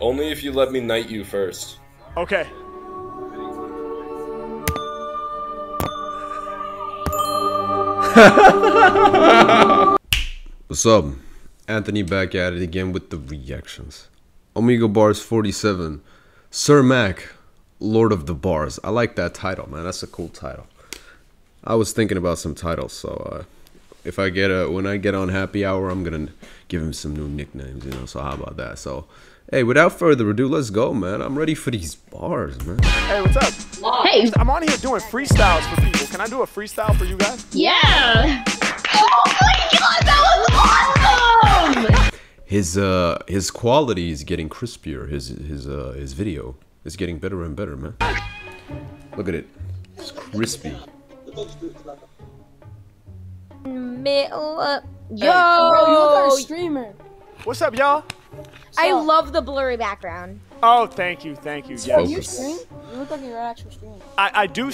Only if you let me knight you first. Okay. What's up? Anthony back at it again with the reactions. Omegle Bars 47. Sir Mac, Lord of the Bars. I like that title, man. That's a cool title. I was thinking about some titles, so if I get when I get on Happy Hour, I'm gonna give him some new nicknames, you know. So how about that? So, hey, without further ado, let's go, man. I'm ready for these bars, man. Hey, what's up? Hey, I'm on here doing freestyles for people. Can I do a freestyle for you guys? Yeah. Oh my God, that was awesome. His quality is getting crispier. His video is getting better and better, man. Look at it. It's crispy. Yo, bro, you look like a streamer. What's up, y'all? I love the blurry background. Oh, thank you. Yes. You stream? You look like you're an actual streamer. I do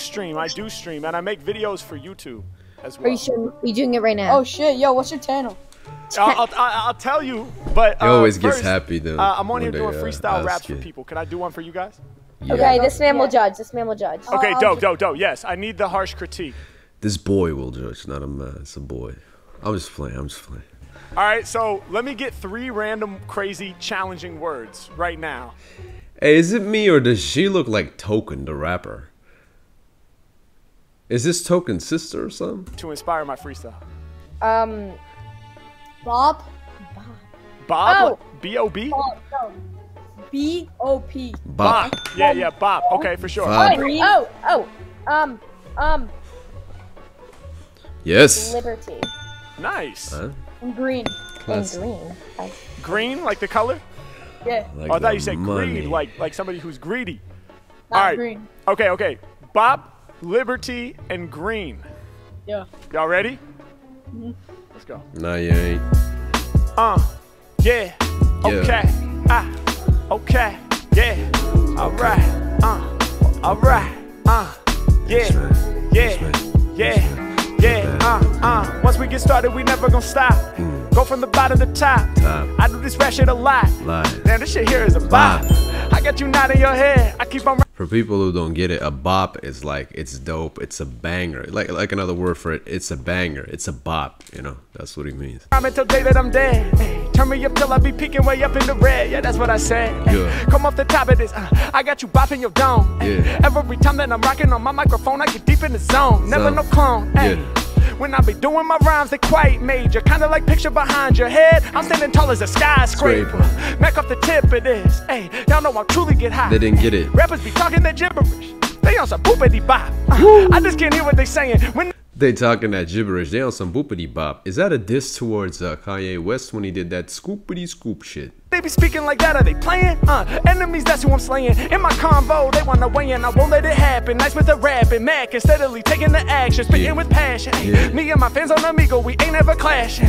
stream, and I make videos for YouTube as well. Are you sure? Are you doing it right now? Oh shit, yo, what's your channel? I'll tell you, but he always gets first, happy though. I'm on here doing freestyle raps for people. Can I do one for you guys? Yeah. Okay, this man will judge. Okay, dope. Yes, I need the harsh critique. This boy will judge, not a man. It's a boy. I'm just playing. All right, so let me get 3 random, crazy, challenging words right now. Hey, is it me or does she look like Token, the rapper? Is this Token's sister or something? To inspire my freestyle. Bob? Oh. B-O-B? B-O-P. Bop. Yeah, Bop. Okay, for sure. Yes. Liberty. Nice. Green. Classic. Green, like the color? Yeah. Like I thought you said greed, like somebody who's greedy. Not all right. Green. Okay. Bop, liberty, and green. Yeah. Y'all ready? Mm-hmm. Let's go. Nah, you ain't. Yeah. Okay. Okay. Yeah. Alright. Alright. Yeah. Right. Yeah. Yeah, once we get started, we never gonna stop. Go from the bottom to top. I do this rap shit a lot. Damn, this shit here is a bop. I got you nodding your head. I keep on. For people who don't get it, a bop is like, it's dope, it's a banger. Like another word for it, it's a banger, it's a bop, you know, that's what it means. I'm until day that I'm dead. Hey, turn me up till I be peeking way up in the red. Yeah, that's what I said. Hey, come off the top of this. I got you bopping your dome. Hey, every time that I'm rocking on my microphone, I get deep in the zone. Never no clone. Hey. Yeah. When I be doing my rhymes, they quite major. Kinda like picture behind your head. I'm standing tall as a skyscraper. Mac off the tip of this. Hey, y'all know I truly get high. They didn't get it. Rappers be talking that gibberish. They on some boopity bop. I just can't hear what they saying. When they talking that gibberish, they on some boopity bop. Is that a diss towards Kanye West when he did that scoopity scoop shit? They be speaking like that, are they playing? Enemies, that's who I'm slaying. In my convo, they wanna weigh in. I won't let it happen. Nice with the rapping, Mac, and steadily taking the action, speaking with passion. Me and my fans on Omegle, we ain't ever clashing.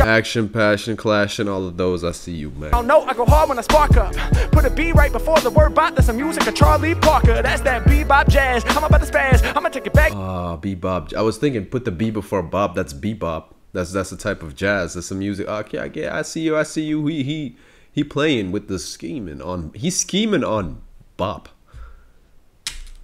Action, passion, clashing, all of those. I see you, man. Oh no, I go hard when I spark up. Put a B right before the word bop. That's some music of Charlie Parker. That's that bebop jazz. I'm about to spaz. I'm gonna take it back. Ah, bebop. I was thinking, put the B before Bob. That's bebop. That's the type of jazz. That's the music. Okay, yeah, I see you. He playing with the scheming on. He's scheming on bop.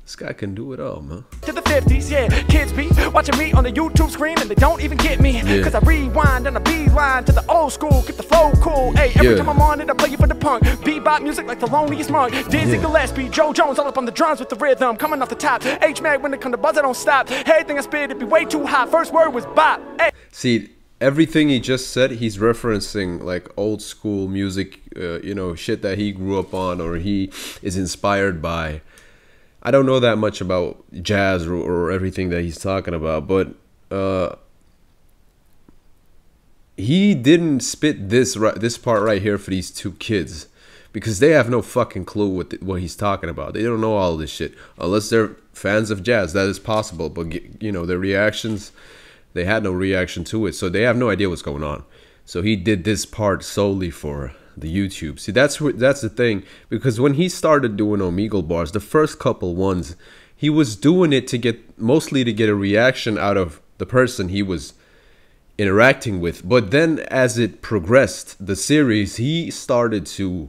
This guy can do it all, man. To the 50s, yeah. Kids be watching me on the YouTube screen and they don't even get me. Cause I rewind and I beeline to the old school. Get the flow cool. Hey, every time I'm on it, I play you for the punk. Bebop music like the loneliest monk. Dizzy Gillespie, Joe Jones all up on the drums with the rhythm. Coming off the top. H-Mag, when it come to buzz, I don't stop. Everything I spit, it'd be way too hot. First word was bop. Hey. See, everything he just said, he's referencing like old school music, you know, shit that he grew up on or he is inspired by. I don't know that much about jazz or everything that he's talking about, but he didn't spit this part right here for these two kids because they have no fucking clue what he's talking about. They don't know all this shit unless they're fans of jazz. That is possible, but you know their reactions. They had no reaction to it, so they have no idea what's going on. So he did this part solely for the YouTube. See, that's the thing, because when he started doing Omegle bars, the first couple ones, he was doing it to get mostly to get a reaction out of the person he was interacting with. But then as it progressed, the series, he started to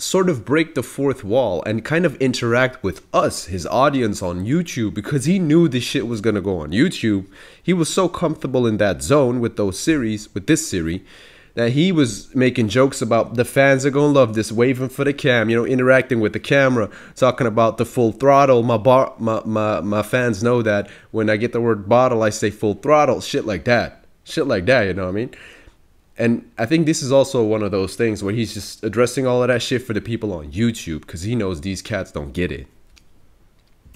sort of break the fourth wall and kind of interact with us, his audience on YouTube, because he knew this shit was gonna go on YouTube. He was so comfortable in that zone with those series, with this series, that he was making jokes about the fans are gonna love this, waving for the cam, you know, interacting with the camera, talking about the full throttle. My fans know that when I get the word bottle, I say full throttle, shit like that, you know what I mean? And I think this is also one of those things where he's just addressing all of that shit for the people on YouTube, because he knows these cats don't get it.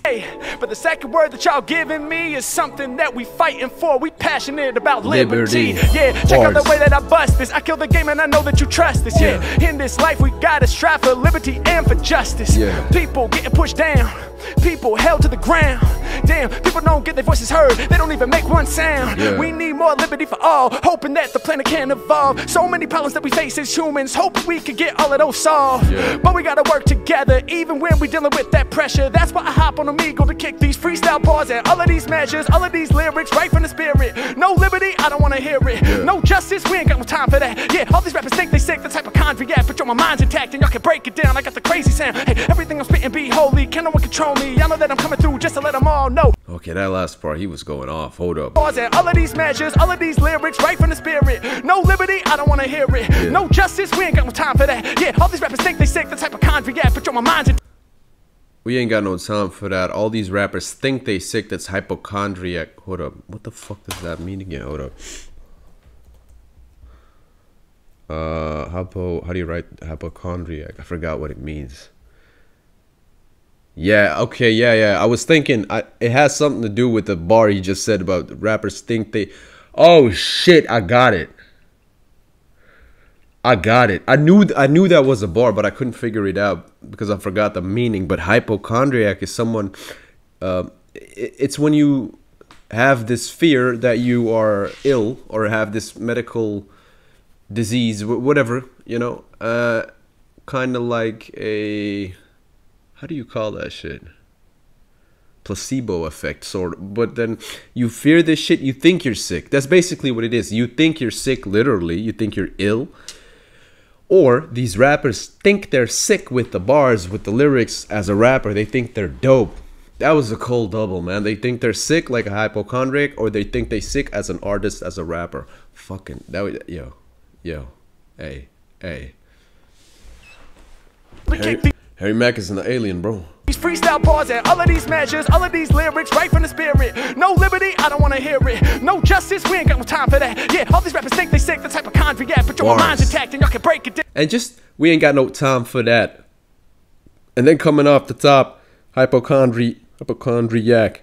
Hey, but the second word that y'all giving me is something that we fighting for. We passionate about liberty. Yeah, check out the way that I bust this. I kill the game and I know that you trust this. Yeah, in this life we gotta strive for liberty and for justice. Yeah. People getting pushed down, people held to the ground. Damn, people don't get their voices heard, they don't even make one sound. Yeah. We need more liberty for all, hoping that the planet can evolve. So many problems that we face as humans, hope we can get all of those solved. Yeah. But we gotta work together, even when we dealing with that pressure. That's why I hop on Omegle to kick these freestyle bars and all of these measures, all of these lyrics right from the spirit. No liberty, I don't wanna hear it. Yeah. No justice, we ain't got no time for that. Yeah, all these rappers think they sick, the type of hypochondriac, but yo, my mind's intact and y'all can break it down. I got the crazy sound. Hey, everything I'm spitting be holy, can no one control me. Y'all know that I'm coming through just to let them all. No. Okay, that last part, he was going off. Hold up. All of these measures, all of these lyrics, right from the spirit. No liberty, I don't want to hear it. Yeah. No justice, we ain't got no time for that. Yeah, all these rappers think they sick, the type of hypochondriac, but yo, my mind's in. We ain't got no time for that. All these rappers think they sick, that's hypochondriac. Hold up. What the fuck does that mean again? Hold up. How do you write hypochondriac? I forgot what it means. Yeah, okay, yeah. I was thinking it has something to do with the bar you just said about rappers think they... Oh, shit, I got it. I knew that was a bar, but I couldn't figure it out because I forgot the meaning. But hypochondriac is someone... it's when you have this fear that you are ill or have this medical disease, whatever, you know. Kind of like a... How do you call that shit? Placebo effect, sort of. But then you fear this shit, you think you're sick. That's basically what it is. You think you're sick, literally. You think you're ill. Or these rappers think they're sick with the bars, with the lyrics as a rapper. They think they're dope. That was a cold double, man. They think they're sick like a hypochondriac, or they think they're sick as an artist, as a rapper. Fucking, that was, yo, hey. Harry Mack is an alien, bro. These freestyle bars and all of these measures, all of these lyrics right from the spirit. No liberty, I don't want to hear it. No justice, we ain't got no time for that. Yeah, all these rappers think they sick, the type of hypochondriac, but your mind's intact and y'all can break it down. And just, we ain't got no time for that. And then coming off the top, hypochondriac.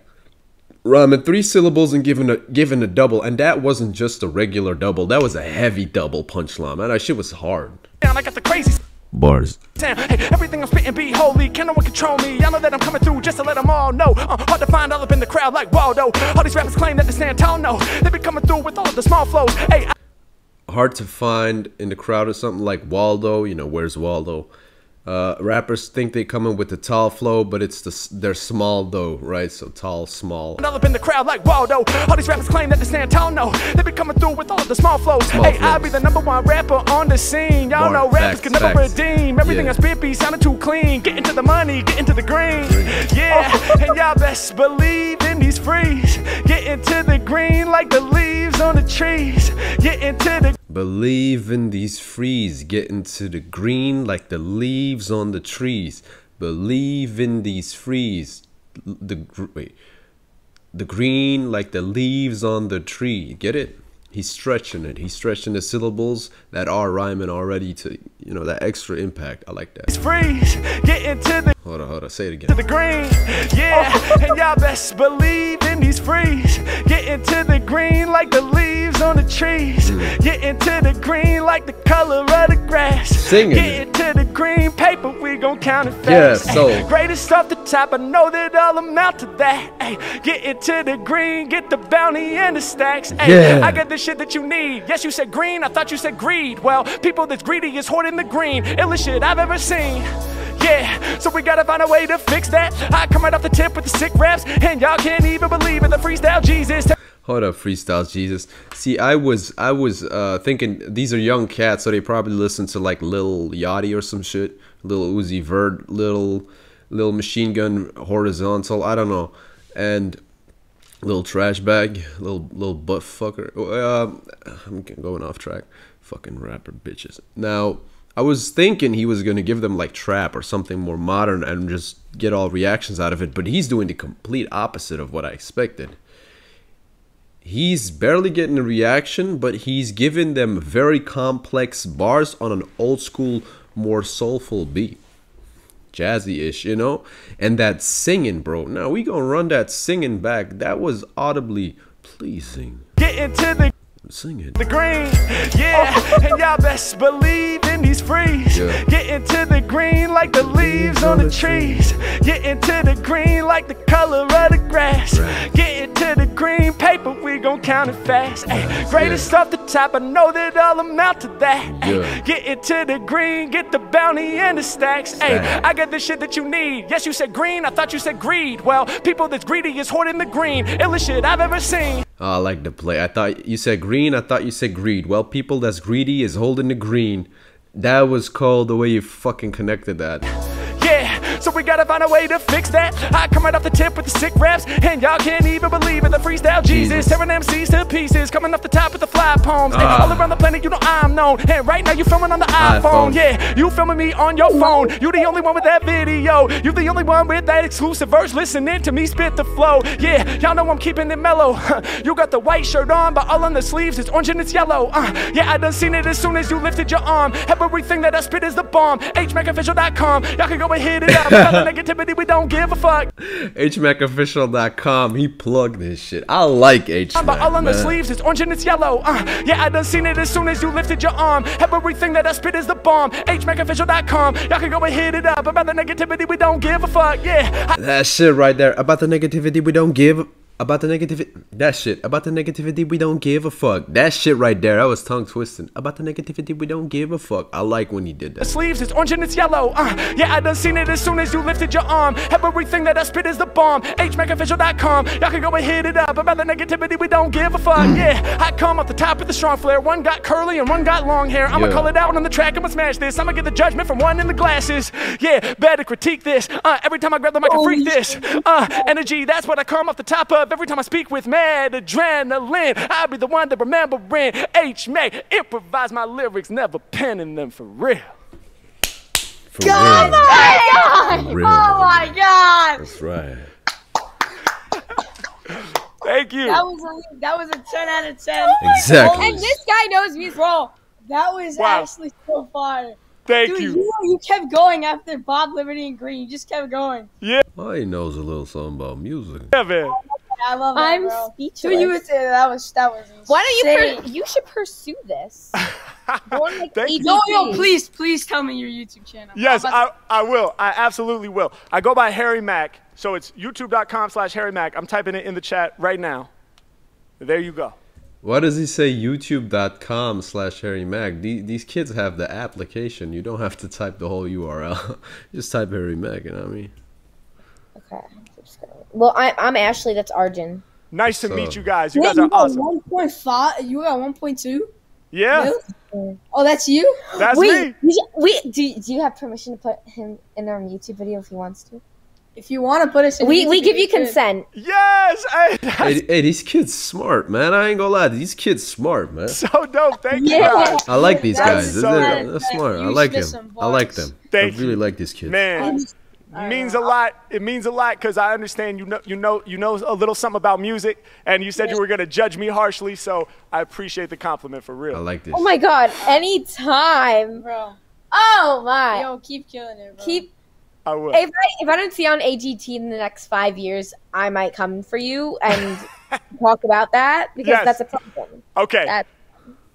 Rhyming three syllables and giving a double. And that wasn't just a regular double, that was a heavy double punchline, man. That shit was hard. Damn, I got the crazy... Bars. Hey, everything I'm spitting be holy. Can no one control me? I know that I'm coming through just to let them all know. Hard to find all up in the crowd like Waldo. All these rappers claim that they stand tall. No, they be coming through with all of the small flows. Hey, hard to find in the crowd or something like Waldo. You know, where's Waldo? Rappers think they come in with the tall flow, but it's they're small though, right? So tall, small. All up in the crowd like Waldo. All these rappers claim that they stand tall, no, they be coming through with all the small flows. Hey, I'll be the #1 rapper on the scene. Y'all know rappers can never redeem. Everything I spit be sounding too clean. Get into the money, get into the green. Yeah, and y'all best believe in these freeze. Get into the green like the leaves on the trees. Get into the... Believe in these frees, get into the green like the leaves on the trees. Believe in these frees, the green like the leaves on the tree. Get it? He's stretching it. He's stretching the syllables that are rhyming already to, you know, that extra impact. I like that. It's freeze, get into the... Hold on, say it again. To the green, yeah, and y'all best believe in these freeze. Get into the green like the leaves on the trees. Get into the green like the color of the grass. Sing it. Get into the green paper, we gon' count it fast. Yeah, so... Ay, greatest off the top, I know that I'll amount to that. Ay, get into the green, get the bounty and the stacks. Ay, yeah. I got the shit that you need. Yes, you said green, I thought you said greed. Well, people that's greedy is hoarding the green. Illest shit I've ever seen. Yeah, so we gotta find a way to fix that. I come right off the tip with the sick raps, and y'all can't even believe in the freestyle Jesus. Hold up, freestyles, Jesus. See, I was thinking these are young cats, so they probably listen to like Lil Yachty or some shit, Lil Uzi Vert, Lil Machine Gun Horizontal, I don't know, and Lil Trash Bag, Lil Butt Fucker. I'm going off track. Fucking rapper bitches. Now, I was thinking he was gonna give them like trap or something more modern and just get all reactions out of it, but he's doing the complete opposite of what I expected. He's barely getting a reaction, but he's giving them very complex bars on an old school, more soulful beat. Jazzy-ish, you know? And that singing, bro. Now, we gonna run that singing back. That was audibly pleasing. Get into the... singing. The green, yeah, and y'all best believe in these freeze. Yeah. Get into the green like the leaves on the trees. Get into the green like the color of the grass. Right. Get into the green paper, we gon' count it fast. Ay, greatest off the top, I know that I'll amount to that. Yeah. Ay, get into the green, get the bounty and the stacks. Ay, I got the shit that you need. Yes, you said green, I thought you said greed. Well, people that's greedy is hoarding the green. Illest shit I've ever seen. Oh, I like the play. I thought you said green. I thought you said greed. Well, people that's greedy is holding the green. That was cold the way you fucking connected that. Yeah, so we gotta find a way to fix that. I come right off the tip with the sick raps, and y'all can't even believe in the freestyle Jesus. Tearing MCs to pieces, coming off the top with the fly poems. And all around the planet, you know I'm known. And right now you filming on the iPhone. Yeah, you filming me on your phone. You the only one with that video. You the only one with that exclusive verse. Listening to me spit the flow. Yeah, y'all know I'm keeping it mellow. You got the white shirt on, but all on the sleeves it's orange and it's yellow. Yeah, I done seen it as soon as you lifted your arm. Everything that I spit is the bomb. HMackOfficial.com. Y'all can go ahead. Hit it up, negativity, we don't give a fuck. HMackOfficial.com, he plugged this shit. I like HMack, but all on the sleeves, it's orange and it's yellow. Yeah, I done seen it as soon as you lifted your arm. Everything that I spit is the bomb. HMackOfficial.com, y'all can go and hit it up. About the negativity, we don't give a fuck, yeah. That shit right there, about the negativity, we don't give... About the negativity... That shit, about the negativity, we don't give a fuck. That shit right there, I was tongue twisting. About the negativity, we don't give a fuck. I like when he did that. The sleeves, it's orange and it's yellow. Yeah, I done seen it as soon as you lifted your arm. Everything that I spit is the bomb. HMackOfficial.com, y'all can go and hit it up. About the negativity, we don't give a fuck, yeah. I come off the top with the strong flare. One got curly and one got long hair. I'ma call it out on the track, I'ma smash this. I'ma get the judgment from one in the glasses. Yeah, better critique this. Every time I grab the mic, I freak this. Energy, that's what I come off the top of. Every time I speak with mad adrenaline, I'll be the one that remembering. H-Mack, improvise my lyrics, never penning them for real. For God, real. My God. For real. Oh my God! That's right. Thank you. That was a 10 out of 10. Oh exactly. And this guy knows me, bro. That was actually so far. Thank Dude, you kept going after Bob Liberty and Green. You just kept going. Yeah. Well, he knows a little something about music. Yeah, man. I love that, I'm bro. Speechless. Dude, you would say that was insane. Why don't you should pursue this? No, please tell me your YouTube channel. Yes, I will. I absolutely will. I go by Harry Mack, so it's youtube.com/Harry Mack. I'm typing it in the chat right now. There you go. Why does he say youtube.com/Harry Mack? These kids have the application. You don't have to type the whole URL. Just type Harry Mack, you know what I mean? Okay. Well, I'm Ashley. That's Arjun. Nice to meet you guys. You guys are awesome. 1.5. You got 1.2. Yeah. Really? Oh, that's you. That's me. Wait, do you have permission to put him in our YouTube video if he wants to? If you want to put us in, we give you consent. Yes. Hey, these kids smart, man. I ain't gonna lie. These kids smart, man. So dope. Thank you. I like these guys. So they're smart. I like them. I like them. Thank you. I really like these kids. Man. Means a lot. It means a lot because I understand you know a little something about music, and you said you were gonna judge me harshly, so I appreciate the compliment for real. I like this. Oh my God! Anytime, bro. Oh my. Yo, keep killing it, bro. Keep. I will. If I don't see you on AGT in the next 5 years, I might come for you and talk about that because that's a problem. Okay.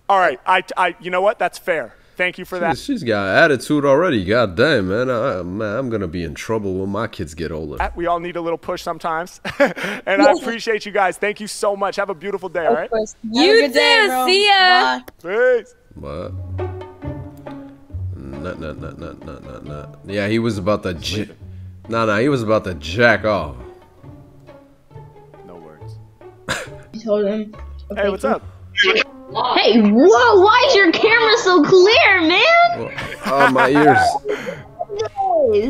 All right. I you know what? That's fair. Thank you for that. She's got attitude already. God damn, man. I'm going to be in trouble when my kids get older. We all need a little push sometimes. And I appreciate you guys. Thank you so much. Have a beautiful day, all right? You too. See ya. Bye. Peace. Bye. Nah. Yeah, he was about to... Nah, he was about to jack off. No words. tell them. Hey, what's up? Hey, whoa, why is your camera so clear, man? Oh, my ears.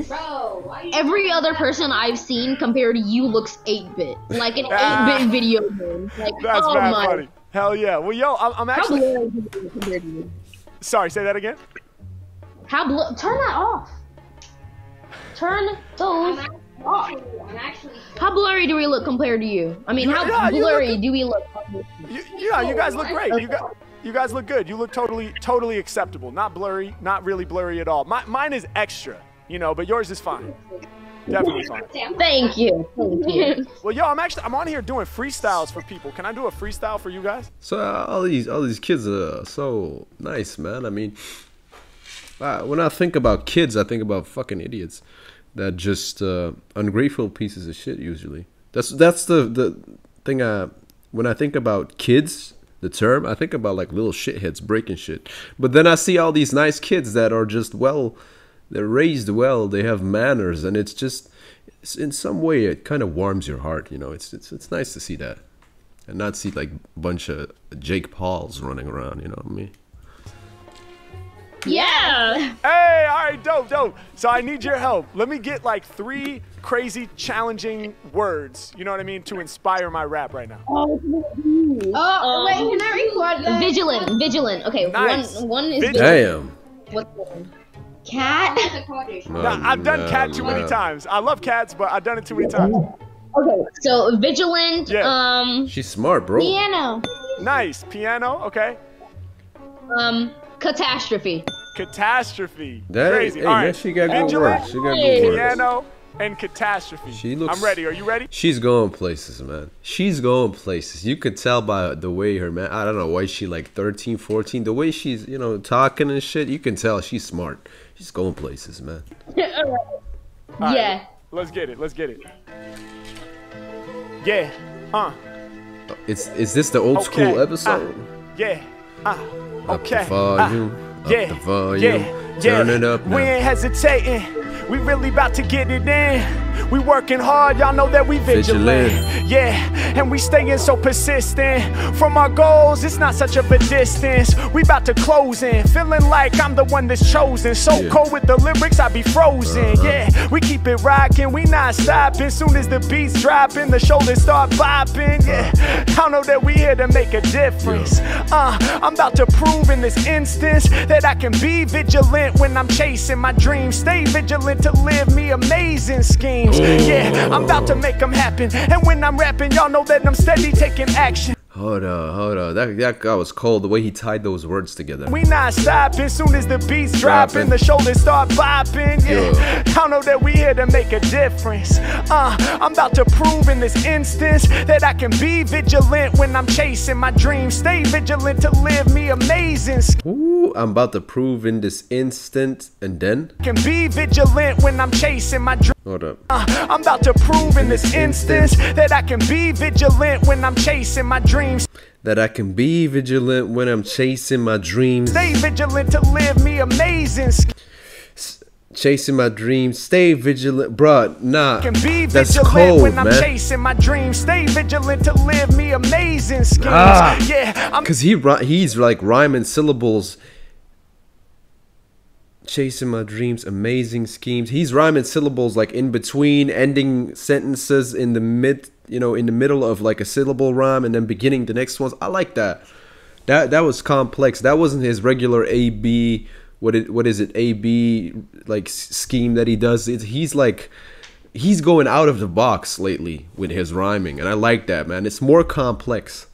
Bro, every other person I've seen compared to you looks 8-bit. Like an 8-bit video game. Like, that's funny. Hell yeah. Well, yo, I'm actually... How blurry compared to you? Sorry, say that again? How blurry? Turn that off. Turn those off. How blurry do we look compared to you? I mean, how blurry do we look? Yeah, you guys look great. You guys look good. You look totally acceptable. Not blurry, not really blurry at all. Mine is extra, you know, but yours is fine. Definitely fine. Thank you. Thank you. Well, yo, I'm on here doing freestyles for people. Can I do a freestyle for you guys? So all these kids are so nice, man. I mean, when I think about kids, I think about fucking idiots. They're just ungrateful pieces of shit usually. That's the thing. When I think about kids, the term, I think about like little shitheads breaking shit. But then I see all these nice kids that are just they're raised well, they have manners, and it's just in some way it kind of warms your heart, you know. It's nice to see that, and not see like a bunch of Jake Pauls running around, you know what I mean? Yeah. Hey, all right, dope. So I need your help. Let me get like 3 crazy, challenging words. You know what I mean? To inspire my rap right now. Wait, can I record that? Vigilant. Okay, nice. one is vigilant. Damn. What's the one? Cat. I've done cat too many times. I love cats, but I've done it too many times. Okay, so vigilant. Yeah. She's smart, bro. Piano. Nice, piano. Okay. Catastrophe. Crazy. Hey, all right. She got good words. She got good words. Piano and catastrophe. She looks, I'm ready. Are you ready? She's going places, man. She's going places. You could tell by the way her man. I don't know why she like 13, 14. The way she's, you know, talking and shit. You can tell she's smart. She's going places, man. All right. Yeah. Let's get it. Yeah. Is this the old school episode? Yeah. Okay. Up the volume. Yeah, turn it up now. We ain't hesitating. We really about to get it in. We working hard, y'all know that we vigilant. Yeah, and we staying so persistent. From our goals, it's not such a distance. We about to close in, feeling like I'm the one that's chosen. So cold with the lyrics, I be frozen. Yeah, we keep it rocking, we not stopping. Soon as the beats dropping, the shoulders start bopping. Yeah, I know that we here to make a difference. I'm about to prove in this instance that I can be vigilant when I'm chasing my dreams. Stay vigilant to live me amazing schemes. Yeah, I'm about to make them happen. And when I'm rapping, y'all know that I'm steady taking action. Hold on. That guy was cold, the way he tied those words together. We not stopping, soon as the beats dropping, the shoulders start bopping. Yeah, I know that we here to make a difference. I'm about to prove in this instance that I can be vigilant when I'm chasing my dreams. Stay vigilant to live me amazing. Ooh, I'm about to prove in this instant, and then? Can be vigilant when I'm chasing my dreams. Hold up. I'm about to prove in this instance that I can be vigilant when I'm chasing my dreams. That I can be vigilant when I'm chasing my dreams. Stay vigilant to live me amazing. Chasing my dreams. Stay vigilant, bruh. Nah, can be that's cold, when I'm chasing my dreams. Stay vigilant to live me amazing. Yeah, because he's like rhyming syllables. Chasing my dreams, amazing schemes. He's rhyming syllables like in between, ending sentences in the mid, you know, in the middle of like a syllable rhyme and then beginning the next ones. I like that. That was complex. That wasn't his regular A-B, what is it? A-B like scheme that he does. He's going out of the box lately with his rhyming, and I like that, man. It's more complex.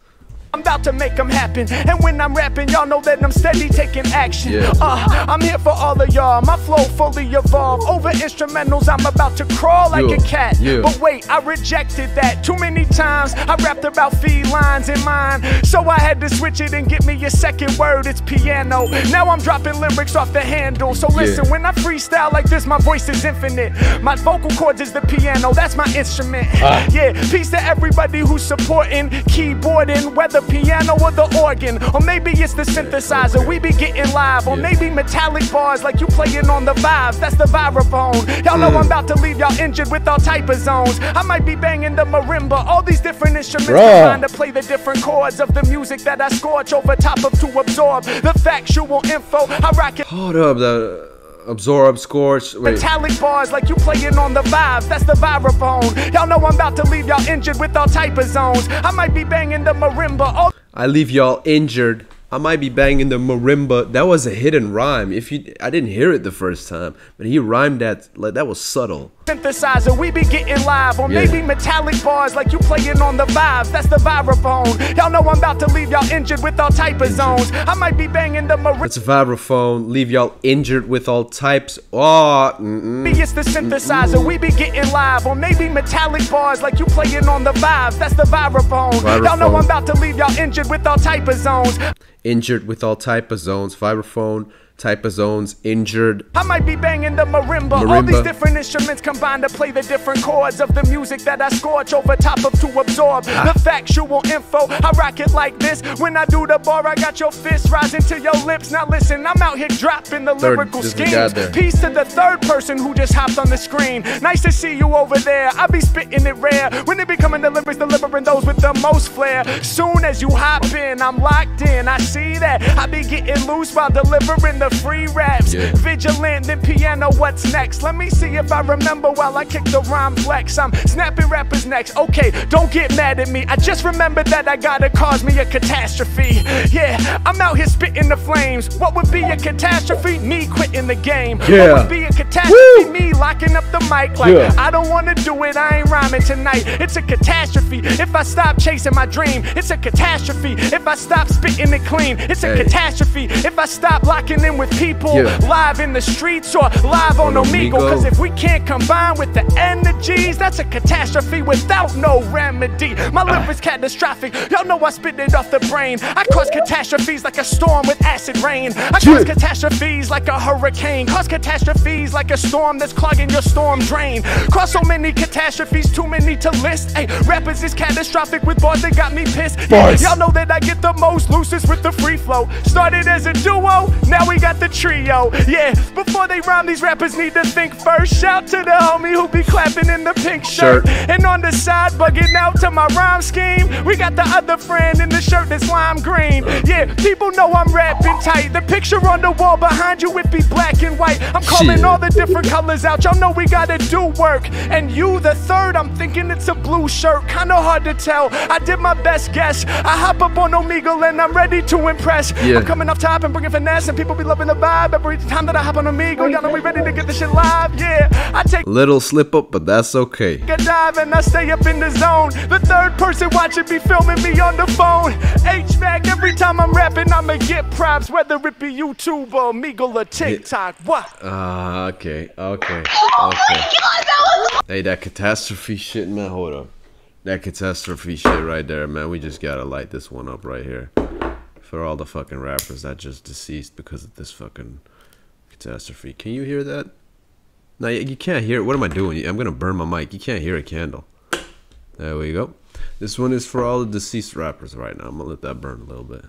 I'm about to make them happen, and when I'm rapping, y'all know that I'm steady taking action. I'm here for all of y'all, my flow fully evolved. Over instrumentals, I'm about to crawl like a cat. But wait, I rejected that too many times. I rapped about felines in mine, so I had to switch it and get me a second word, it's piano. Now I'm dropping lyrics off the handle, so listen, when I freestyle like this, my voice is infinite. My vocal cords is the piano, that's my instrument. Yeah, peace to everybody who's supporting, keyboarding, whether the piano or the organ, or maybe it's the synthesizer. We be getting live, or maybe metallic bars like you playing on the vibes. That's the vibraphone. Y'all know I'm about to leave y'all injured with all type of zones. I might be banging the marimba, all these different instruments trying to play the different chords of the music that I scorch over top of to absorb the factual info. I rock it. Hold up, the absorb, scorch, wait. Metallic bars like you playing on the vibes, that's the vibraphone. Y'all know I'm about to leave y'all injured with all type of zones. I might be banging the marimba. All I leave y'all injured. I might be banging the marimba. That was a hidden rhyme. If you, I didn't hear it the first time, but he rhymed that like that was subtle. Synthesizer, we be getting live, or maybe metallic bars like you playing on the vibes. That's the vibraphone. Y'all know I'm about to leave y'all injured with all type of zones. I might be banging the marimba. It's a vibraphone. Leave y'all injured with all types. Oh, maybe it's the synthesizer. We be getting live, or maybe metallic bars like you playing on the vibes. That's the vibraphone. Y'all know I'm about to leave y'all injured with all type of zones. Injured with all type of zones, vibraphone, type of zones, injured. I might be banging the marimba. All these different instruments combined to play the different chords of the music that I scorch over top of to absorb the factual info. I rock it like this. When I do the bar, I got your fist rising to your lips. Now listen, I'm out here dropping the lyrical schemes. Peace to the third person who just hopped on the screen. Nice to see you over there. I be spitting it rare. When it be coming to lyrics, delivering those with the most flair. Soon as you hop in, I'm locked in. I see that. I be getting loose while delivering the free raps. Vigilant, then piano, what's next? Let me see if I remember while I kick the rhyme flex. I'm snapping rappers next. Okay, don't get mad at me. I just remembered that I gotta cause me a catastrophe. Yeah, I'm out here spitting the flames. What would be a catastrophe? Me quitting the game. Yeah. What would be a catastrophe? Woo! Me locking up the mic like, I don't wanna do it, I ain't rhyming tonight. It's a catastrophe if I stop chasing my dream. It's a catastrophe if I stop spitting it clean. It's a catastrophe if I stop locking in with people live in the streets or live on Omegle. Cause if we can't combine with the energies, that's a catastrophe without no remedy. My liver's catastrophic. Y'all know I spit it off the brain. I cause catastrophes like a storm with acid rain. I cause catastrophes like a hurricane. Cause catastrophes like a storm that's clogging your storm drain. Cause so many catastrophes, too many to list. Hey, rappers is catastrophic with bars that got me pissed. Y'all know that I get the most loosest with the free flow. Started as a duo, now we got the trio. Yeah, before they rhyme, these rappers need to think first. Shout to the homie who be clapping in the pink shirt. And on the side, bugging out to my rhyme scheme. We got the other friend in the shirt that's lime green. Yeah, people know I'm rapping tight. The picture on the wall behind you, it be black and white. I'm calling all the different colors out. Y'all know we gotta do work. And you, the third, I'm thinking it's a blue shirt. Kinda hard to tell. I did my best guess. I hop up on Omegle and I'm ready to impress. I'm coming off top and bringing finesse, and people be loving the vibe every time that I hop on Omegle. Y'all know we ready to get this shit live. Yeah, I take little slip up, but that's okay. A dive and I stay up in the zone. The third person watching be filming me on the phone. HVAC, every time I'm rapping, I'ma get props, whether it be YouTube or Omegle or TikTok. What? Ah, okay. Oh my God, that was. Hey, that catastrophe shit, man. Hold up. That catastrophe shit right there, man. We just gotta light this one up right here. For all the fucking rappers that just deceased because of this fucking catastrophe. Can you hear that? No, you can't hear it. What am I doing? I'm gonna burn my mic. You can't hear a candle. There we go. This one is for all the deceased rappers right now. I'm gonna let that burn a little bit.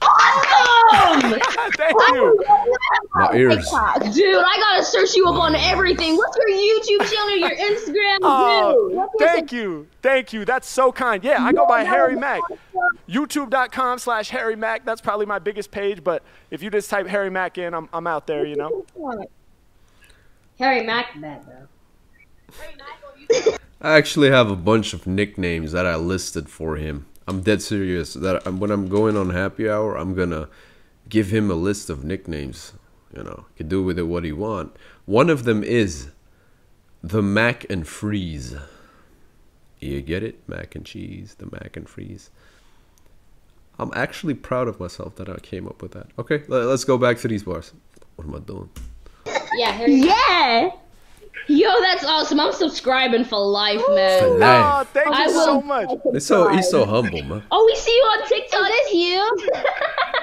Awesome! Thank you. My ears. Dude, I gotta search you up on everything. What's your YouTube channel? Your Instagram? Oh, thank you. Thank you. That's so kind. Yeah, I go by Harry Mack. YouTube.com/Harry Mack. That's probably my biggest page, but if you just type Harry Mack in, I'm out there, you know. Harry Mack, bad though. I actually have a bunch of nicknames that I listed for him. I'm dead serious. That when I'm going on happy hour, I'm gonna give him a list of nicknames. You know, he can do with it what he want. One of them is the Mac and Freeze. You get it, mac and cheese, the Mac and Freeze. I'm actually proud of myself that I came up with that. Okay, let's go back to these bars. What am I doing? Yeah, yeah. Yo, that's awesome. I'm subscribing for life, man. For life. Oh, thank you so much. He's so humble, man. Oh, we see you on TikTok. It's you.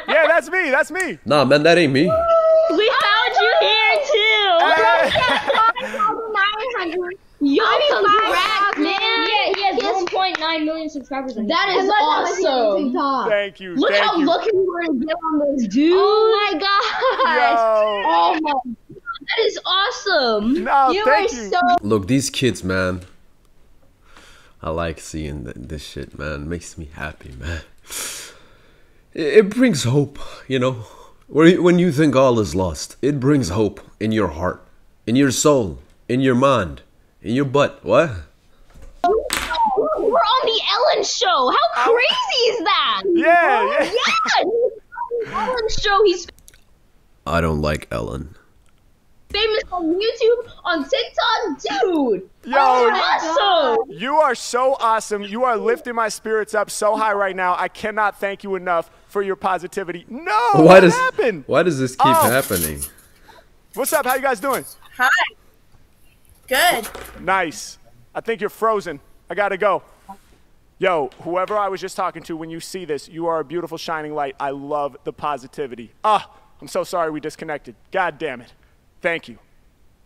Yeah, that's me. That's me. Nah, man, that ain't me. We found you here too. Yo, congrats, man. Yeah, he has 1.9 million. million subscribers. That is awesome. Thank you. Look how lucky we were to get on this, dude. Oh my gosh. Yo. Oh my God. That is awesome. No, you thank you. So look, these kids, man. I like seeing this shit, man. It makes me happy, man. It brings hope, you know. When you think all is lost, it brings hope in your heart, in your soul, in your mind, in your butt. What? We're on the Ellen show. How crazy is that? Yeah, yeah. Yeah. Ellen show. He's. I don't like Ellen. Famous on YouTube, on TikTok, dude. Yo, awesome. You are so awesome. You are lifting my spirits up so high right now. I cannot thank you enough for your positivity. No, why does this keep happening? What's up? How you guys doing? Hi. Good. Nice. I think you're frozen. I gotta go. Yo, whoever I was just talking to, when you see this, you are a beautiful shining light. I love the positivity. Ah, I'm so sorry we disconnected. God damn it. Thank you.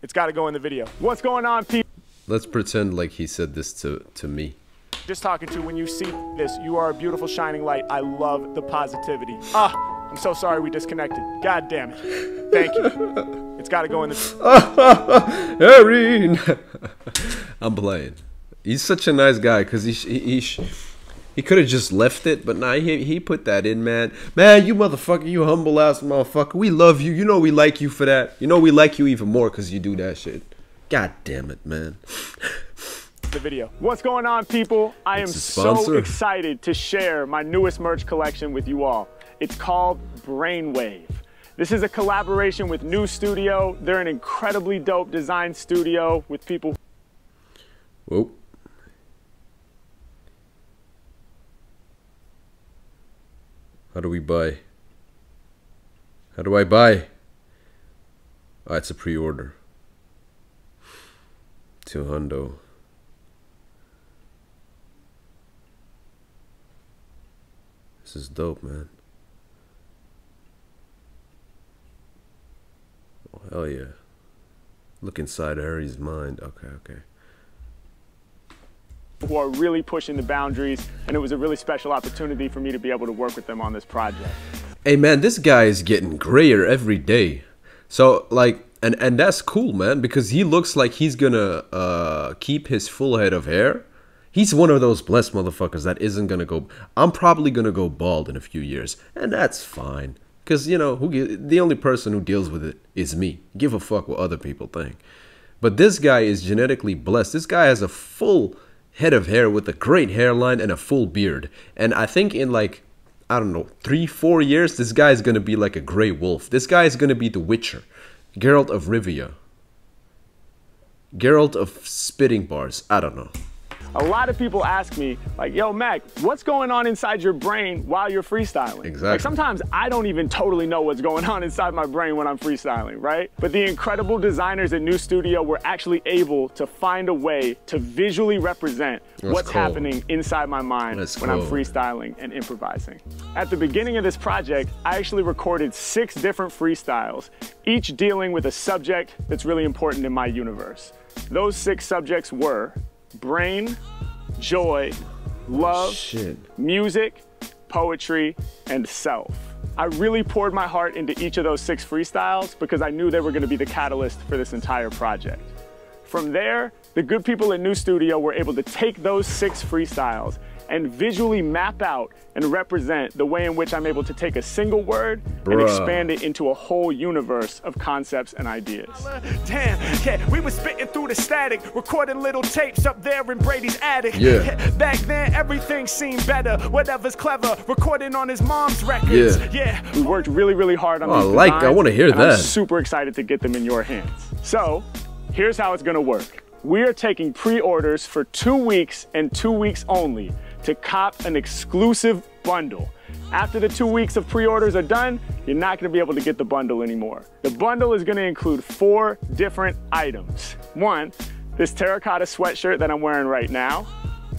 It's got to go in the video. What's going on, people? Let's pretend like he said this to me. Just talking to, when you see this, you are a beautiful shining light. I love the positivity. Ah, I'm so sorry we disconnected. God damn it. Thank you. It's got to go in the... Harry! I'm playing. He's such a nice guy because he could have just left it, but nah, he put that in, man. Man, you motherfucker, you humble ass motherfucker. We love you. You know we like you for that. You know we like you even more because you do that shit. God damn it, man. The video. What's going on, people? I am so excited to share my newest merch collection with you all. It's called Brainwave. This is a collaboration with New Studio. They're an incredibly dope design studio with people. Whoa. How do we buy? How do I buy? Oh, it's a pre-order. 200. This is dope, man. Oh, hell yeah. Look inside Harry's mind. Okay, okay. Who are really pushing the boundaries, and it was a really special opportunity for me to be able to work with them on this project. Hey man, this guy is getting grayer every day, so like, and that's cool, man, because he looks like he's gonna keep his full head of hair. He's one of those blessed motherfuckers that isn't gonna go, I'm probably gonna go bald in a few years, and that's fine, because you know who, the only person who deals with it is me. Give a fuck what other people think. But this guy is genetically blessed. This guy has a full head of hair with a great hairline and a full beard. And I think in like, I don't know, 3-4 years, this guy is going to be like a gray wolf. This guy is going to be the Witcher. Geralt of Rivia. Geralt of Spitting Bars. I don't know. A lot of people ask me, like, yo, Mac, what's going on inside your brain while you're freestyling? Exactly. Like, sometimes I don't even totally know what's going on inside my brain when I'm freestyling, right? But the incredible designers at New Studio were actually able to find a way to visually represent what's happening inside my mind when I'm freestyling and improvising. At the beginning of this project, I actually recorded 6 different freestyles, each dealing with a subject that's really important in my universe. Those 6 subjects were brain, joy, love, music, poetry, and self. I really poured my heart into each of those 6 freestyles because I knew they were going to be the catalyst for this entire project. From there, the good people at New Studio were able to take those 6 freestyles and visually map out and represent the way in which I'm able to take a single word and expand it into a whole universe of concepts and ideas. Damn, yeah, we were spitting through the static, recording little tapes up there in Brady's attic. Yeah. Back then, everything seemed better, whatever's clever, recording on his mom's records. Yeah, yeah. We worked really, really hard on these designs, I want to hear that. I'm super excited to get them in your hands. So, here's how it's gonna work. We are taking pre-orders for 2 weeks and 2 weeks only to cop an exclusive bundle. After the 2 weeks of pre-orders are done, you're not gonna be able to get the bundle anymore. The bundle is gonna include 4 different items. 1, this terracotta sweatshirt that I'm wearing right now.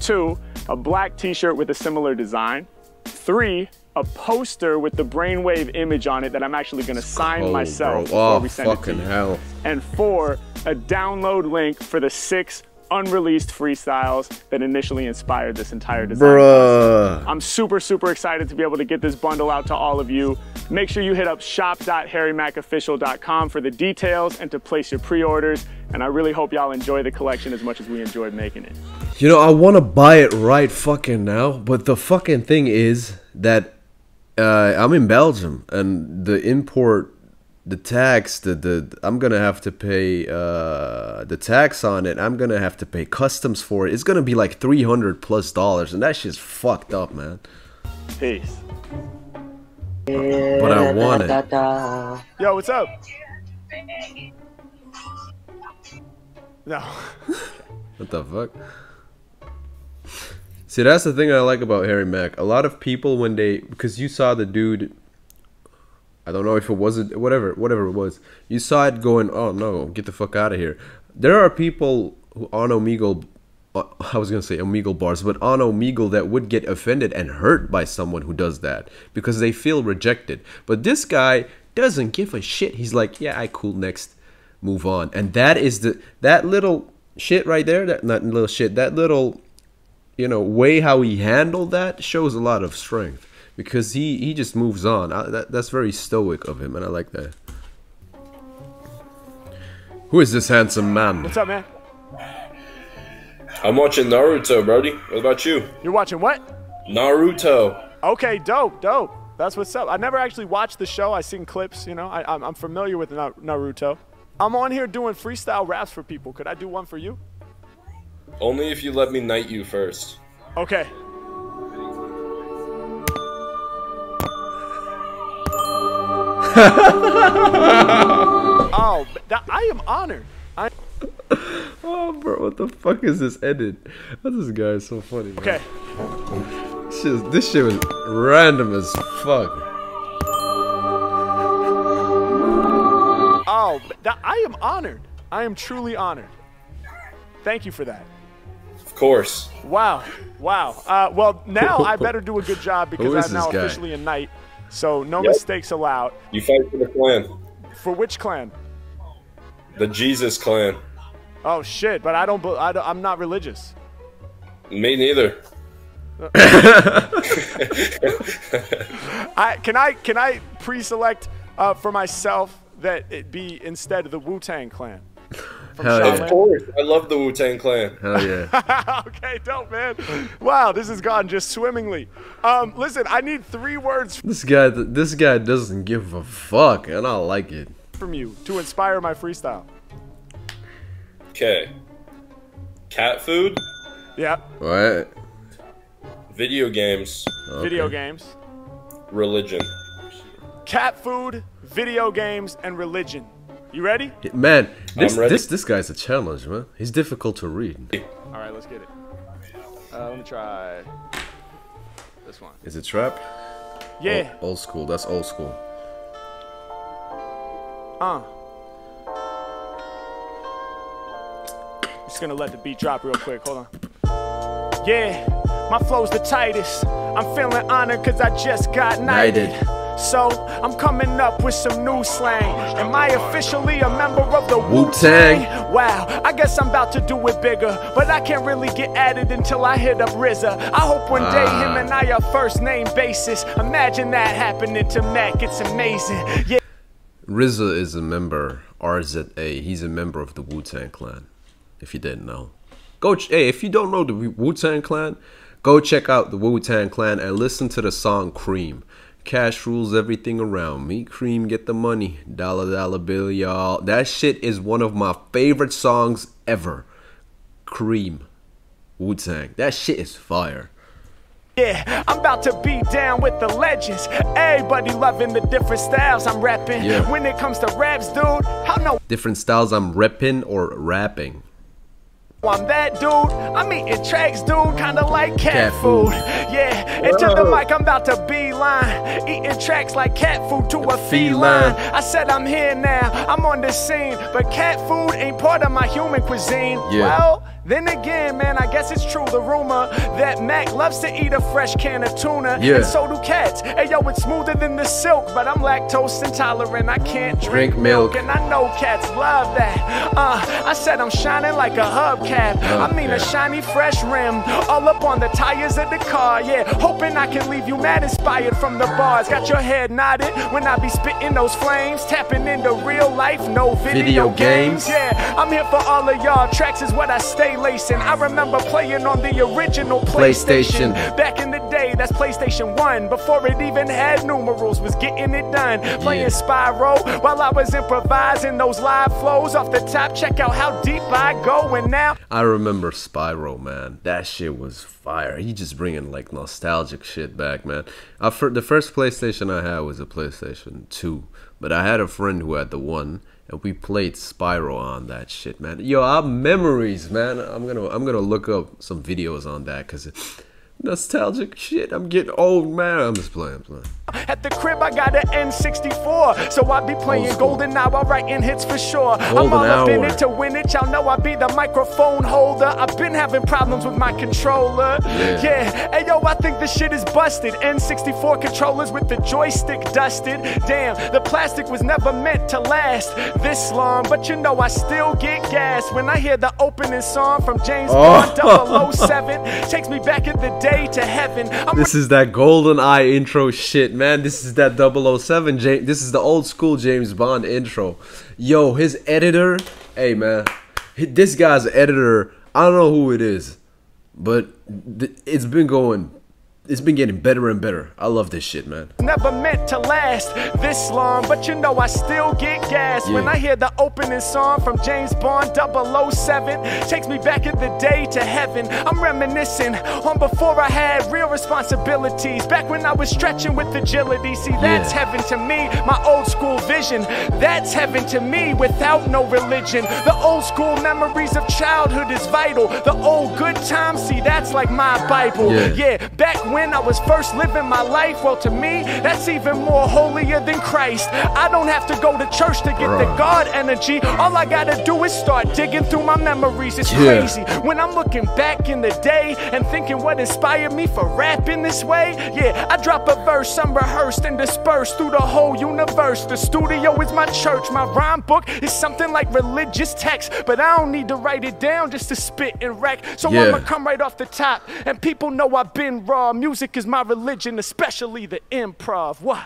2, a black t-shirt with a similar design. 3, a poster with the Brainwave image on it that I'm actually gonna sign myself before we send it to you. And 4, a download link for the 6 unreleased freestyles that initially inspired this entire design process. I'm super excited to be able to get this bundle out to all of you. Make sure you hit up shop.harrymackofficial.com for the details and to place your pre-orders. And I really hope y'all enjoy the collection as much as we enjoyed making it. You know, I want to buy it right fucking now, but the fucking thing is that I'm in Belgium, and the import, the tax, I'm gonna have to pay the tax on it. I'm gonna have to pay customs for it. It's gonna be like $300 plus, and that shit's fucked up, man. Peace. But I want it. Yo, what's up? No. What the fuck? See, that's the thing I like about Harry Mack. A lot of people, when they, because you saw the dude, I don't know if it wasn't, whatever it was, you saw it going, oh no, get the fuck out of here. There are people who on Omegle, I was going to say Omegle bars, but on Omegle that would get offended and hurt by someone who does that because they feel rejected. But this guy doesn't give a shit. He's like, yeah, I cool, next, move on. And that is the, that little shit right there, that, not little shit, that little, you know, way how he handled that shows a lot of strength. Because he just moves on. That's very stoic of him, and I like that. Who is this handsome man? What's up, man? I'm watching Naruto, Brody. What about you? You're watching what? Naruto. Okay, dope, dope. That's what's up. I never actually watched the show. I've seen clips, you know. I'm familiar with Naruto. I'm on here doing freestyle raps for people. Could I do one for you? Only if you let me knight you first. Okay. Oh, I am honored. Oh, bro, what the fuck is this edit? This guy is so funny. Man. Okay. This shit was random as fuck. Oh, I am honored. I am truly honored. Thank you for that. Of course. Wow. Wow. Well, now I better do a good job because I'm now officially a knight. So, no mistakes allowed. You fight for the clan. For which clan? The Jesus clan. Oh, shit, but I'm not religious. Me neither. Can I pre-select for myself that it be instead of the Wu-Tang Clan? Of course. I love the Wu-Tang Clan. Hell yeah. Okay, dope, man. Wow, this has gone just swimmingly. Listen, I need 3 words. This guy doesn't give a fuck, and I like it. From you to inspire my freestyle. Okay. Cat food? Yep. What? Video games. Okay. Video games. Religion. Cat food, video games, and religion. You ready? Man, this guy's a challenge, man. He's difficult to read. All right, let's get it. Let me try this one. Is it trap? Yeah. Old school. That's old school. Just gonna let the beat drop real quick. Hold on. Yeah, my flow's the tightest. I'm feeling honored because I just got knighted. So, I'm coming up with some new slang. Am I officially a member of the Wu-Tang? Wow, I guess I'm about to do it bigger, but I can't really get at it until I hit up RZA. I hope one day him and I are first name basis. Imagine that happening to Mac, it's amazing. Yeah. RZA is a member, RZA, he's a member of the Wu-Tang Clan, if you didn't know. Hey, if you don't know the Wu-Tang Clan, go check out the Wu-Tang Clan and listen to the song Cream. Cash rules everything around me. Cream, get the money. Dollar, dollar bill, y'all. That shit is one of my favorite songs ever. Cream. Wu-Tang. That shit is fire. Yeah, I'm about to be down with the legends. Everybody loving the different styles I'm rapping. Yeah. When it comes to raps, dude, how no... Different styles I'm repping or rapping. I'm that dude, I'm eating tracks, dude, kinda like cat food. Yeah, into the mic, I'm about to beeline, eating tracks like cat food to a feline. I said I'm here now, I'm on the scene, but cat food ain't part of my human cuisine. Yeah. Well, then again, man, I guess it's true, the rumor that Mac loves to eat a fresh can of tuna, and so do cats. Hey, yo, it's smoother than the silk, but I'm lactose intolerant, I can't drink milk, and I know cats love that. I said I'm shining like a hubcap. cab. I mean a shiny fresh rim, all up on the tires of the car. Yeah, hoping I can leave you mad inspired from the bars. Got your head nodded when I be spitting those flames, tapping into real life, no video games. Yeah, I'm here for all of y'all. Tracks is what I stay lacing. I remember playing on the original PlayStation. Back in the day, that's PlayStation 1. Before it even had numerals, was getting it done. Playing Spyro while I was improvising those live flows off the top. Check out how deep I go. And now I remember Spyro, man. That shit was fire. He just bringing like nostalgic shit back, man. The first PlayStation I had was a PlayStation 2, but I had a friend who had the 1. And we played Spyro on that shit, man. Yo, our memories, man. I'm gonna look up some videos on that, because it's nostalgic shit. I'm getting old, man. I'm just playing. At the crib, I got an N64, so I be playing GoldenEye while writing hits for sure. I'm all up in it to win it. Y'all know I be the microphone holder. I've been having problems with my controller. Yeah. Hey, yo, I think this shit is busted. N64 controllers with the joystick dusted. Damn, the plastic was never meant to last this long. But you know I still get gassed when I hear the opening song from James Bond 007. Takes me back in the day to heaven. This is that GoldenEye intro shit, man. This is that 007 James. This is the old school James Bond intro. Yo, his editor, hey man, this guy's editor, I don't know who it is, but it's been getting better and better. I love this shit, man. Never meant to last this long, but you know I still get gassed when I hear the opening song from James Bond 007. Takes me back in the day to heaven. I'm reminiscing on before I had real responsibilities. Back when I was stretching with agility. See, that's heaven to me, my old school vision. That's heaven to me without no religion. The old school memories of childhood is vital. The old good times, see, that's like my Bible. Yeah, back when I was first living my life, well, to me, that's even more holier than Christ. I don't have to go to church to get the God energy. All I gotta do is start digging through my memories. It's crazy. When I'm looking back in the day and thinking what inspired me for rapping this way, yeah, I drop a verse, I'm rehearsed and dispersed through the whole universe. The studio is my church. My rhyme book is something like religious text, but I don't need to write it down just to spit and wreck. So I'ma come right off the top, and people know I've been raw. Music is my religion, especially the improv. What?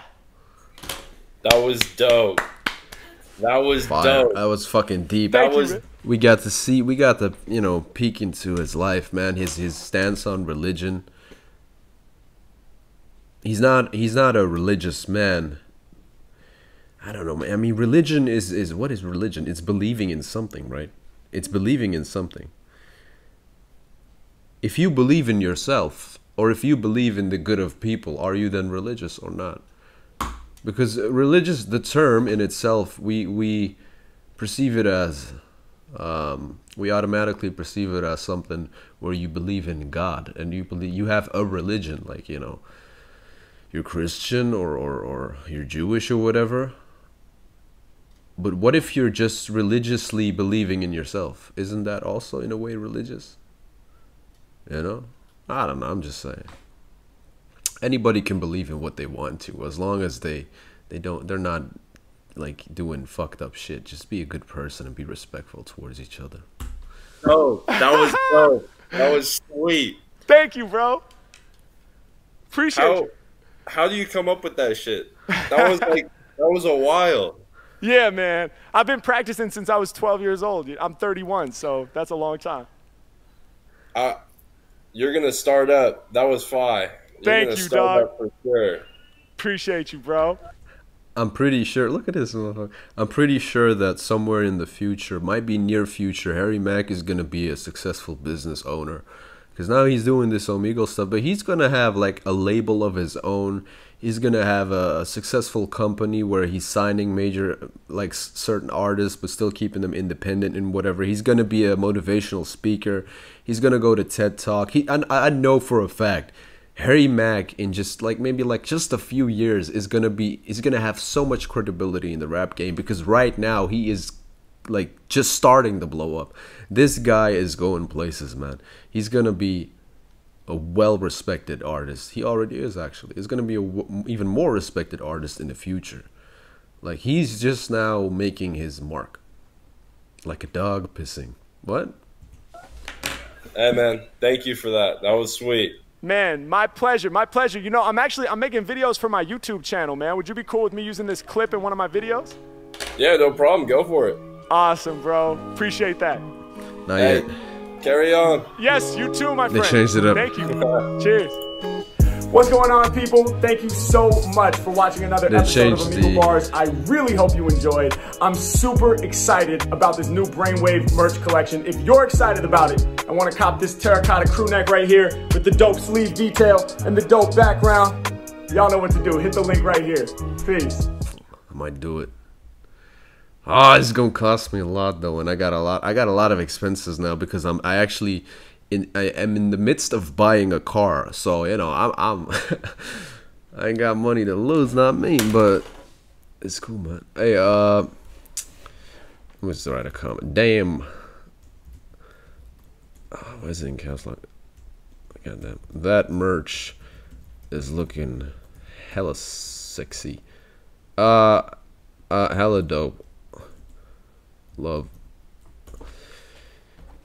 That was dope. That was dope. That was fucking deep. That was. We got to see. We got to, you know, peek into his life, man. His stance on religion. He's not a religious man. I don't know, man. I mean, religion is what is religion? It's believing in something, right? It's believing in something. If you believe in yourself, or if you believe in the good of people, are you then religious or not? Because religious, the term in itself, we perceive it as, we automatically perceive it as something where you believe in God and you have a religion, like, you know, you're Christian or you're Jewish or whatever. But what if you're just religiously believing in yourself? Isn't that also in a way religious? You know? I don't know, I'm just saying. Anybody can believe in what they want to, as long as they're not like doing fucked up shit. Just be a good person and be respectful towards each other. Oh, that was dope. That was sweet. Thank you, bro. Appreciate you. How do you come up with that shit? That was like that was a while. Yeah, man. I've been practicing since I was 12 years old. I'm 31, so that's a long time. You're going to start up. That was fire. Thank you, dog. For sure. Appreciate you, bro. I'm pretty sure. Look at this motherfucker. I'm pretty sure that somewhere in the future, might be near future, Harry Mack is going to be a successful business owner. Because now he's doing this Omegle stuff. But he's going to have like a label of his own. He's going to have a successful company where he's signing major, like certain artists, but still keeping them independent and whatever. He's going to be a motivational speaker. He's going to go to TED Talk. I know for a fact, Harry Mack in just like maybe like just a few years is going to have so much credibility in the rap game, because right now he is like just starting to blow up. This guy is going places, man. He's going to be a well-respected artist. He already is, actually. He's going to be an even more respected artist in the future. Like, he's just now making his mark. Like a dog pissing. What? Hey, man, thank you for that. That was sweet. Man, my pleasure, my pleasure. You know, I'm making videos for my YouTube channel, man. Would you be cool with me using this clip in one of my videos? Yeah, no problem. Go for it. Awesome, bro. Appreciate that. Not yet. Carry on. Yes, you too, my friend. They changed it up. Thank you. Cheers. What's going on, people? Thank you so much for watching another episode of Amigo Bars. I really hope you enjoyed. I'm super excited about this new Brainwave merch collection. If you're excited about it and want to cop this terracotta crew neck right here with the dope sleeve detail and the dope background, y'all know what to do. Hit the link right here. Peace. I might do it. Ah, oh, it's gonna cost me a lot though, and I got a lot of expenses now because I am in the midst of buying a car, so you know I ain't got money to lose, not me, but it's cool, man. Hey, let me just write a comment. Damn, oh, why is it in caps lock? Goddamn, that merch is looking hella sexy, hella dope. Love.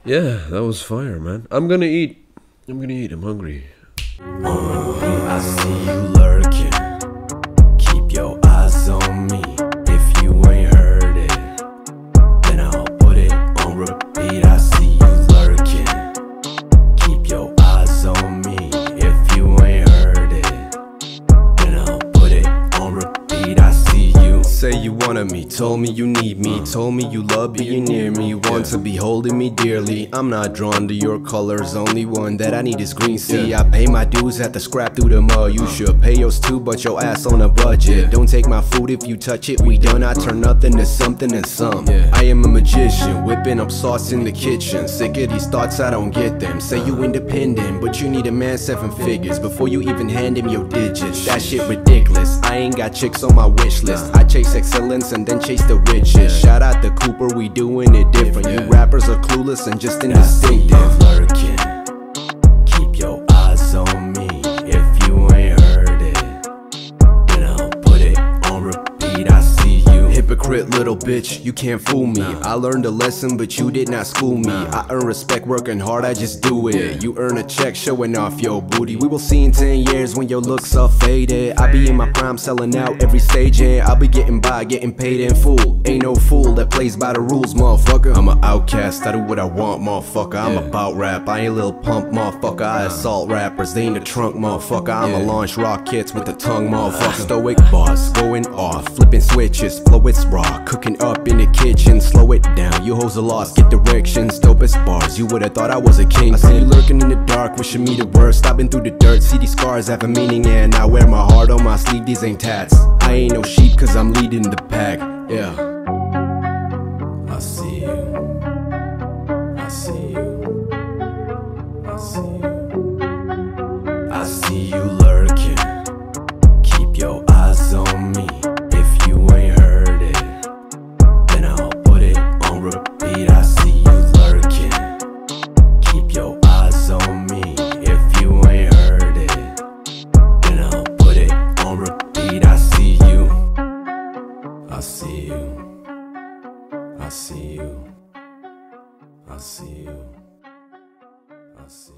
Yeah, that was fire, man. I'm gonna eat. I'm hungry. I see you lurking. Keep your eyes on me. If you ain't heard it, then I'll put it on repeat. I see you lurking. Keep your eyes on me. If you ain't heard it, then I'll put it on repeat. I see you. Say you wanted me, told me you need me, told me you love being near me, want to be holding me dearly. I'm not drawn to your colors, only one that I need is green. See, I pay my dues at the scrap through the mud. You should pay yours too, but your ass on a budget. Don't take my food if you touch it, we done. I turn nothing to something and some. I am a magician, whipping up sauce in the kitchen. Sick of these thoughts, I don't get them. Say you independent, but you need a man 7 figures before you even hand him your digits. That shit ridiculous, I ain't got chicks on my wish list. I chase excellence and then chase the riches. Shout out to Cooper, we doing it different. You rappers are clueless and just indistinctive. I see you lurking. Keep your eyes on me. If you ain't heard it, then I'll put it on repeat. I see you. Hypocrite little bitch, you can't fool me. I learned a lesson, but you did not school me. I earn respect working hard, I just do it. You earn a check showing off your booty. We will see in 10 years when your looks are faded. I be in my prime selling out every stage, and I'll be getting by, getting paid in full. Ain't no fool that plays by the rules, motherfucker. I'm an outcast, I do what I want, motherfucker. I'm about rap, I ain't Lil Pump, motherfucker. I assault rappers, they in the trunk, motherfucker. I'm a launch rockets with the tongue, motherfucker. Stoic boss, going off, flipping switches, flowing. It's raw, cooking up in the kitchen, slow it down, you hoes are lost, get directions, dopest bars, you would've thought I was a king. I see you lurking in the dark, wishing me the worst, I've been through the dirt, see these scars have a meaning, and I wear my heart on my sleeve, these ain't tats, I ain't no sheep cause I'm leading the pack, yeah. I see you, I see you, I see you, I see you lurking, keep your eyes on me. I see you. I see you. I see you.